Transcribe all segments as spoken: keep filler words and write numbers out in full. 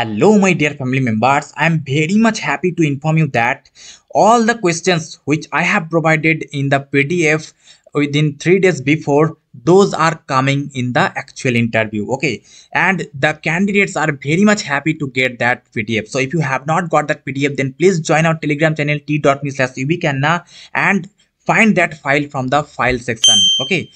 Hello my dear family members, I am very much happy to inform you that all the questions which I have provided in the P D F within three days before, those are coming in the actual interview, okay? And the candidates are very much happy to get that P D F. So if you have not got that P D F, then please join our Telegram channel t dot me slash U B K and find that file from the file section, okay?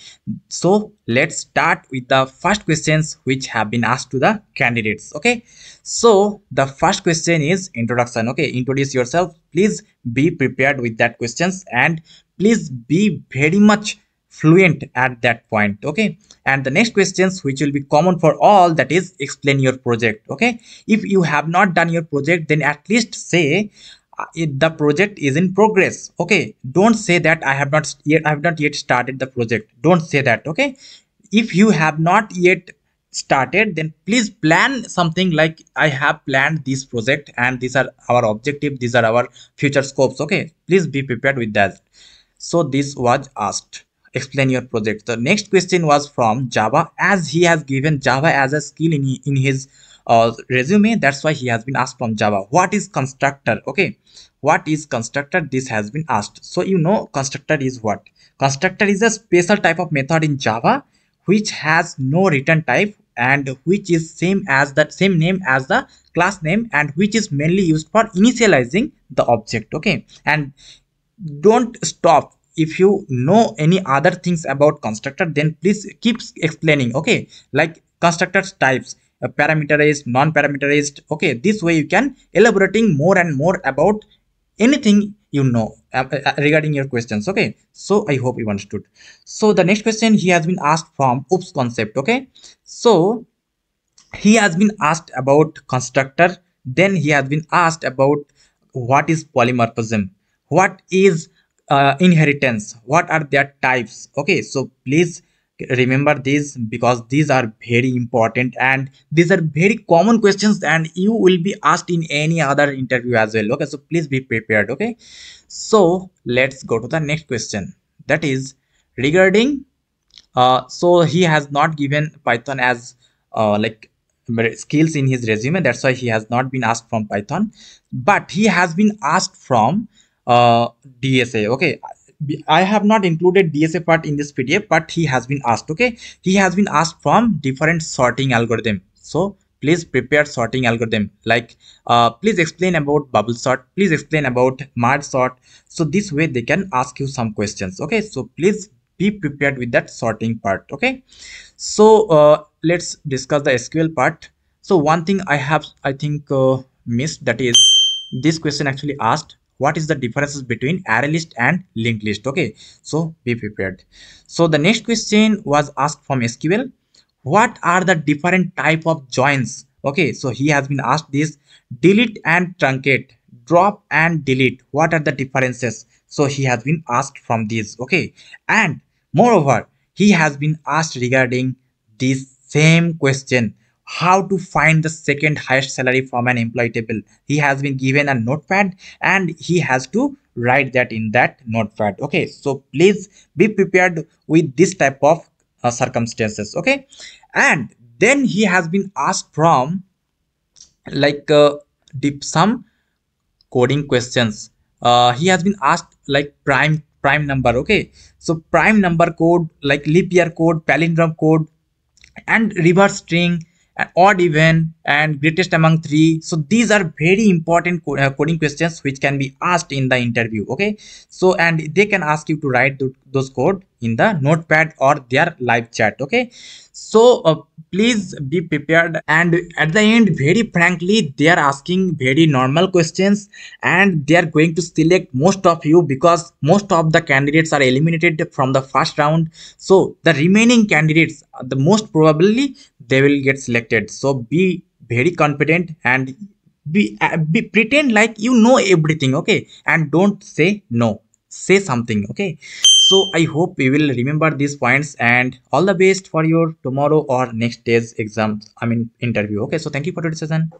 So let's start with the first questions which have been asked to the candidates, okay? So the first question is introduction, okay? Introduce yourself. Please be prepared with that questions and please be very much fluent at that point, okay? And the next questions which will be common for all, that is explain your project, okay? If you have not done your project, then at least say the project is in progress, okay? Don't say that I have not yet I have not yet started the project. Don't say that, okay? If you have not yet started, then please plan something like I have planned this project and these are our objective, these are our future scopes, okay? Please be prepared with that. So this was asked, explain your project. The next question was from Java, as he has given Java as a skill in in his Uh, resume, that's why he has been asked from Java. What is constructor? Okay, what is constructor? This has been asked. So you know constructor is what? Constructor is a special type of method in Java which has no return type and which is same as that same name as the class name and which is mainly used for initializing the object, okay? And don't stop. If you know any other things about constructor, then please keep explaining, okay? Like constructors types, Uh, parameterized, non-parameterized, okay? This way you can elaborating more and more about anything you know uh, uh, regarding your questions, okay? So I hope you understood. So the next question he has been asked from oops concept, okay? So he has been asked about constructor, then he has been asked about what is polymorphism, what is uh, inheritance, what are their types, okay? So please remember these, because these are very important and these are very common questions and you will be asked in any other interview as well, okay? So please be prepared, okay? So let's go to the next question, that is regarding uh so he has not given Python as uh like skills in his resume, that's why he has not been asked from Python, but he has been asked from uh D S A, okay? I have not included D S A part in this P D F, but he has been asked, okay? He has been asked from different sorting algorithm. So please prepare sorting algorithm, like uh, please explain about bubble sort, please explain about merge sort. So this way they can ask you some questions, okay? So please be prepared with that sorting part, okay? So uh, let's discuss the S Q L part. So one thing I have, I think uh, missed, that is this question actually asked, what is the differences between array list and linked list, okay? So be prepared. So the next question was asked from S Q L, what are the different type of joins, okay? So he has been asked this, delete and truncate, drop and delete, what are the differences? So he has been asked from these, okay? And moreover, he has been asked regarding this same question, how to find the second highest salary from an employee table. He has been given a notepad and he has to write that in that notepad, okay? So please be prepared with this type of uh, circumstances, okay? And then he has been asked from like uh, deep some coding questions. Uh, he has been asked like prime prime number, okay? So prime number code, like leap year code, palindrome code, and reverse string, and odd even, and greatest among three. So these are very important co uh, coding questions which can be asked in the interview, okay? So and they can ask you to write th those code in the notepad or their live chat, okay? So uh, please be prepared. And at the end, very frankly, they are asking very normal questions and they are going to select most of you, because most of the candidates are eliminated from the first round. So the remaining candidates, the most probably they will get selected. So be very confident and be, uh, be pretend like you know everything, okay? And don't say no, say something, okay? So I hope you will remember these points, and all the best for your tomorrow or next day's exam, I mean interview, okay? So thank you for today's session.